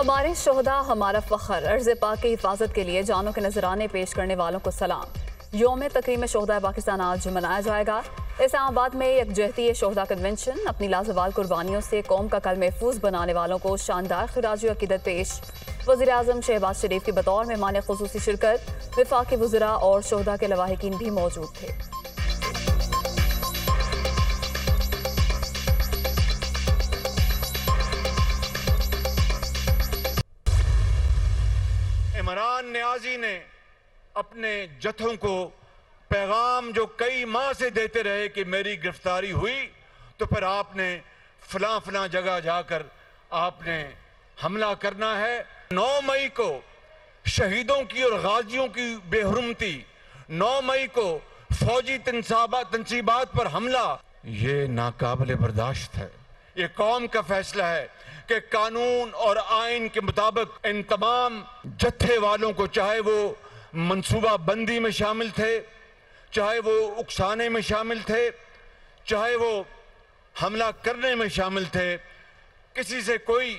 हमारे शहदा हमारा फखर। अर्ज पाक की हिफाजत के लिए जानों के नजराने पेश करने वालों को सलाम। योम तकरीम शहदा पाकिस्तान आज मनाया जाएगा। इस्लामाबाद में यकजहती शहदा कन्वेंशन। अपनी लाजवाल कुर्बानियों से कौम का कल महफूज बनाने वालों को शानदार खिराज-ए-अकीदत पेश। वज़ीर आज़म शहबाज शरीफ की बतौर मेहमान खुसूसी शिरकत। वफाकी वज़रा और शहदा के लवाहिकीन भी मौजूद थे। इमरान न्याजी ने अपने जत्थों को पैगाम जो कई माह से देते रहे कि मेरी गिरफ्तारी हुई तो फिर आपने फलां फलां जगह जाकर आपने हमला करना है। 9 मई को शहीदों की और गाजियों की बेहरमती, 9 मई को फौजी तनसीबात पर हमला, ये नाकाबिल बर्दाश्त है। ये कौम का फैसला है कि कानून और आइन के मुताबिक इन तमाम जत्थे वालों को, चाहे वो मनसूबा बंदी में शामिल थे, चाहे वो उकसाने में शामिल थे, चाहे वो हमला करने में शामिल थे, किसी से कोई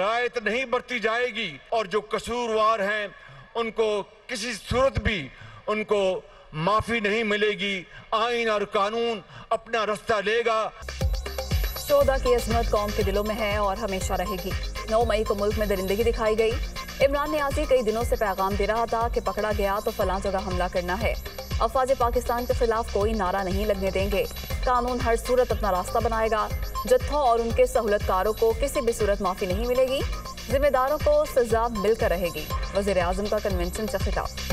रायत नहीं बरती जाएगी और जो कसूरवार हैं उनको किसी सूरत भी उनको माफ़ी नहीं मिलेगी। आइन और कानून अपना रास्ता लेगा। शोधा की अजमत कौम के दिलों में है और हमेशा रहेगी। 9 मई को मुल्क में दरिंदगी दिखाई गई। इमरान न्याजी कई दिनों से पैगाम दे रहा था कि पकड़ा गया तो फलां जगह हमला करना है। अफवाज पाकिस्तान के खिलाफ कोई नारा नहीं लगने देंगे। कानून हर सूरत अपना रास्ता बनाएगा। जत्थों और उनके सहूलतकारों को किसी भी सूरत माफी नहीं मिलेगी। जिम्मेदारों को सजा मिलकर रहेगी। वजीर आजम का कन्वेंशन से खिताब।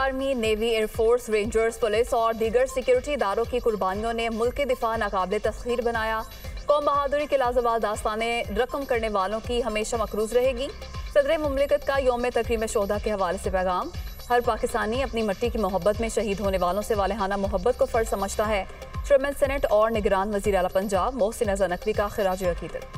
Army, navy, air force, rangers, police और दीगर सिक्योरिटी इदारों की कुर्बानियों ने मुल्क के दिफा नाकाबिले तस्खीर बनाया। कौम बहादुरी के लाजवाब दास्तानें रकम करने वालों की हमेशा मकरूज रहेगी। सदर मुमलिकत का योम तकरीम शोहदा के हवाले से पैगाम। हर पाकिस्तानी अपनी मिट्टी की मोहब्बत में शहीद होने वालों से वालहाना मोहब्बत को फर्ज समझता है। चेयरमैन सेनेट और निगरान वज़ीर आला पंजाब मोहसिन नकवी का खिराज-ए-अकीदत।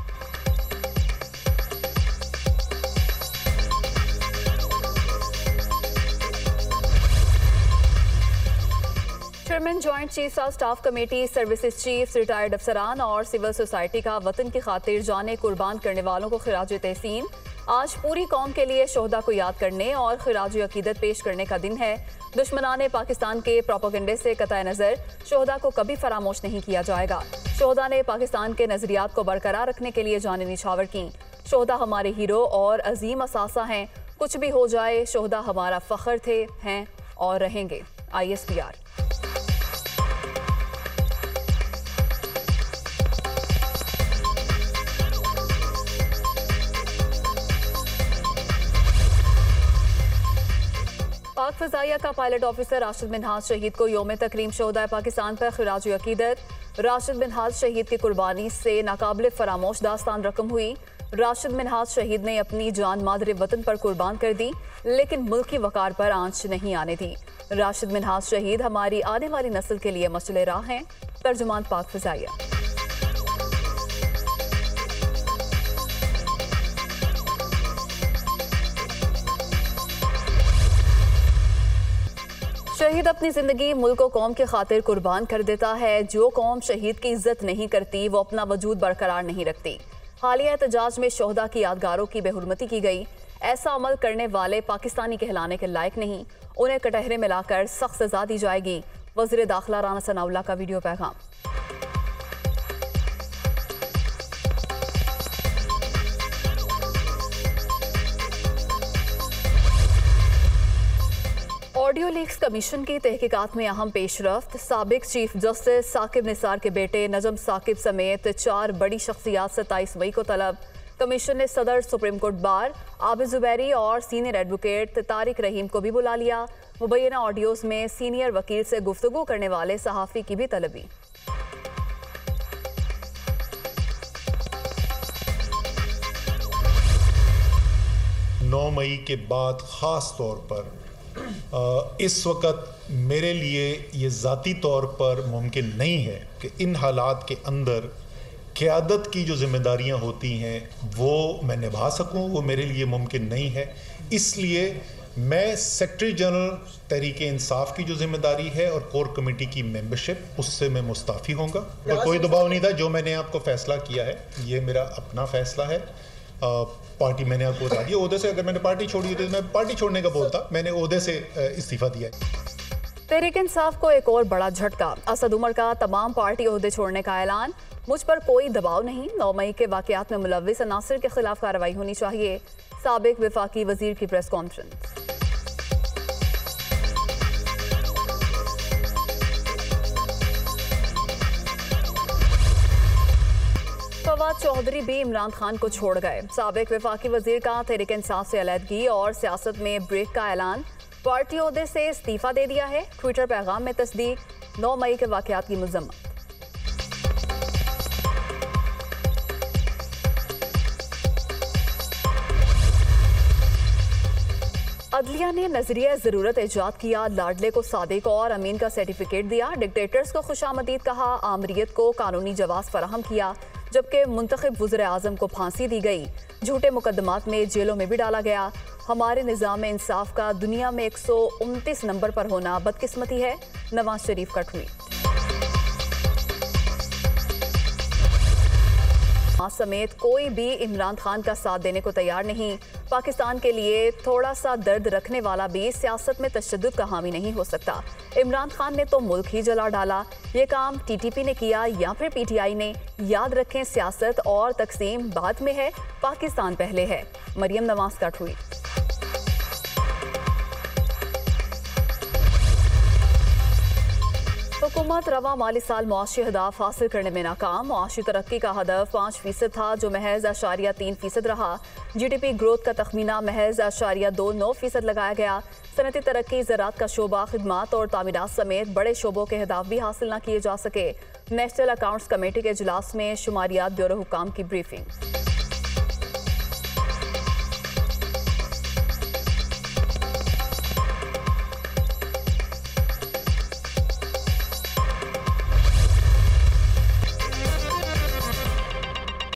Chairman joint chief of staff committee, services chief, retired अफसरान और सिविल सोसाइटी का वतन की खातिर जाने कुर्बान करने वालों को खिराज तहसीन। आज पूरी कौम के लिए शोहदा को याद करने और खिराज अकीदत पेश करने का दिन है। दुश्मनाने पाकिस्तान के प्रोपोगंडे से कतई नज़र शोहदा को कभी फरामोश नहीं किया जाएगा। शोहदा ने पाकिस्तान के नज़रियात को बरकरार रखने के लिए जाने निछावर की। शोहदा हमारे हीरो और अजीम असासा हैं। कुछ भी हो जाए शोहदा हमारा फ़ख्र थे, हैं और रहेंगे। ISPR पाक फ़िज़ाइया का पायलट ऑफिसर राशिद मिन्हाज शहीद को योम तकरीम शोहदा पाकिस्तान पर खिराज-ए-अकीदत। राशिद मिन्हाज शहीद की कुर्बानी से नाकाबिले फरामोश दास्तान रकम हुई। राशिद मिन्हाज शहीद ने अपनी जान मादरे वतन पर कुर्बान कर दी, लेकिन मुल्क की वकार पर आंच नहीं आने दी। राशिद मिन्हाज शहीद हमारी आने वाली नस्ल के लिए मसले राह हैं। तर्जुमान पाक फ़िज़ाइया। शहीद अपनी ज़िंदगी मुल्क और कौम की खातिर कुर्बान कर देता है। जो कौम शहीद की इज्जत नहीं करती वो अपना वजूद बरकरार नहीं रखती। हालिया एहतजाज में शोहदा की यादगारों की बेहुरमती की गई। ऐसा अमल करने वाले पाकिस्तानी कहलाने के लायक नहीं। उन्हें कटहरे में लाकर सख्त सजा दी जाएगी। वज़ीर दाखिला राना सनाउल्लाह का वीडियो पैगाम। ऑडियो लीक्स कमीशन की तहकीकात में अहम पेशरफ्त। साबिक चीफ जस्टिस साकिब निसार के बेटे नजम साकिब समेत 4 बड़ी शख्सियात 27 मई को तलब। कमीशन ने सदर supreme court bar Abid Zubairi और सीनियर एडवोकेट तारिक रहीम को भी बुला लिया। मुबैना ऑडियोज़ में सीनियर वकील से गुफ्तगू करने वाले सहाफ़ी की भी तलबी। नौ मई के बाद ख़ास तौर पर इस वक्त मेरे लिए ये ज़ाती तौर पर मुमकिन नहीं है कि इन हालात के अंदर क़यादत की जो जिम्मेदारियाँ होती हैं वो मैं निभा सकूँ। वो मेरे लिए मुमकिन नहीं है। इसलिए मैं सेक्रेटरी जनरल तहरीक इंसाफ की जो जिम्मेदारी है और कोर कमेटी की मेंबरशिप, उससे मैं मुस्ताफी होऊंगा। और कोई दबाव नहीं था, जो मैंने आपको फैसला किया है ये मेरा अपना फैसला है। पार्टी मैंने आपको बता दिया, ओहदे से अगर मैंने पार्टी छोड़ी तो मैं पार्टी छोड़ने का बोलता, मैंने ओहदे से इस्तीफा दिया है। तहरीक इंसाफ को एक और बड़ा झटका, असद उमर का तमाम पार्टी ओहदे छोड़ने का ऐलान। मुझ पर कोई दबाव नहीं, 9 मई के वाकयात में मुलविस अनासर के खिलाफ कार्रवाई होनी चाहिए। साबिक वफाकी वजीर की प्रेस कॉन्फ्रेंस। फवाद चौधरी भी इमरान खान को छोड़ गए। साबिक वफाकी वजीर का तहरीक इंसाफ से अलहदगी और सियासत में ब्रेक का ऐलान। पार्टी ओहदे से इस्तीफा दे दिया है। ट्विटर पैगाम में तस्दीक, 9 मई के वाकयात की मजम्मत। अदलिया ने नजरिया ज़रूरत ईजाद किया, लाडले को सादिक और अमीन का सर्टिफिकेट दिया। डिक्टेटर्स को खुशामदीद कहा, आमरीत को कानूनी जवाब फराहम किया, जबकि मुंतखब वज़ीर आज़म को फांसी दी गई। झूठे मुकदमात में जेलों में भी डाला गया। हमारे निज़ाम इंसाफ का दुनिया में 129 नंबर पर होना बदकिस्मती है, नवाज शरीफ का ट्वीट। समेत कोई भी इमरान खान का साथ देने को तैयार नहीं। पाकिस्तान के लिए थोड़ा सा दर्द रखने वाला भी सियासत में तशद्दुद का हामी नहीं हो सकता। इमरान खान ने तो मुल्क ही जला डाला। ये काम टीटीपी ने किया या फिर पीटीआई ने। याद रखें, सियासत और तकसीम बाद में है, पाकिस्तान पहले है, मरियम नवाज का ट्वीट। हुकूमत रवा माली साल मुआशी हदाफ हासिल करने में नाकाम। मुआशी तरक्की का हदफ 5% था, जो महज 0.3% रहा। जीडीपी ग्रोथ का तखमीना महज 0.29% लगाया गया। सनती तरक्की, ज़रात का शोबा, खिदमत और तामीरात समेत बड़े शोबों के हदाफ भी हासिल ना किए जा सके। नेशनल अकाउंट्स कमेटी के इजलास में शुमारियात ब्यूरो हुकाम की ब्रीफिंग।